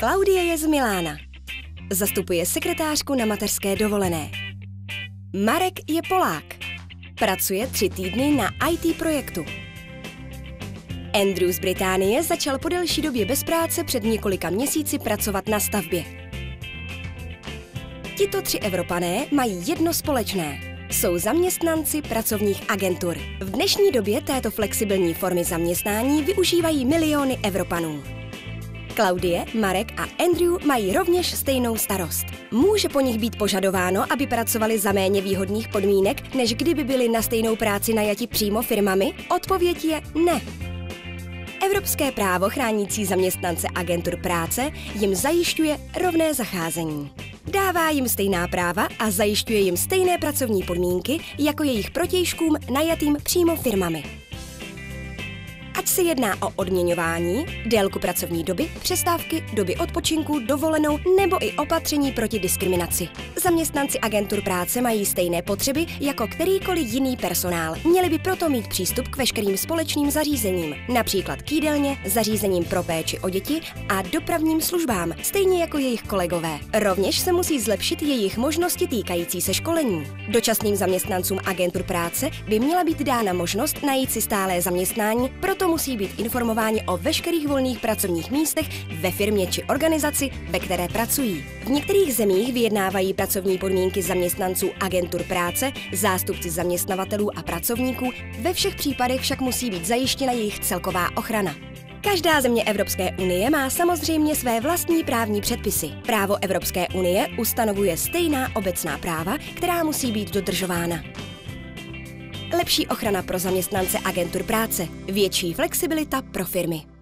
Klaudie je z Milána. Zastupuje sekretářku na mateřské dovolené. Marek je Polák. Pracuje 3 týdny na IT projektu. Andrew z Británie začal po delší době bez práce před několika měsíci pracovat na stavbě. Tito 3 Evropané mají jedno společné. Jsou zaměstnanci pracovních agentur. V dnešní době této flexibilní formy zaměstnání využívají miliony Evropanů. Klaudie, Marek a Andrew mají rovněž stejnou starost. Může po nich být požadováno, aby pracovali za méně výhodných podmínek, než kdyby byli na stejnou práci najati přímo firmami? Odpověď je ne. Evropské právo chránící zaměstnance agentur práce jim zajišťuje rovné zacházení. Dává jim stejná práva a zajišťuje jim stejné pracovní podmínky jako jejich protějškům najatým přímo firmami. Ať se jedná o odměňování, délku pracovní doby, přestávky, doby odpočinku, dovolenou nebo i opatření proti diskriminaci. Zaměstnanci agentur práce mají stejné potřeby jako kterýkoliv jiný personál. Měli by proto mít přístup k veškerým společným zařízením, například k jídelně, zařízením pro péči o děti a dopravním službám, stejně jako jejich kolegové. Rovněž se musí zlepšit jejich možnosti týkající se školení. Dočasným zaměstnancům agentur práce by měla být dána možnost najít si stálé zaměstnání, proto musí být informováni o veškerých volných pracovních místech ve firmě či organizaci, ve které pracují. V některých zemích vyjednávají pracovní podmínky zaměstnanců agentur práce, zástupci zaměstnavatelů a pracovníků, ve všech případech však musí být zajištěna jejich celková ochrana. Každá země Evropské unie má samozřejmě své vlastní právní předpisy. Právo Evropské unie ustanovuje stejná obecná práva, která musí být dodržována. Lepší ochrana pro zaměstnance agentur práce, větší flexibilita pro firmy.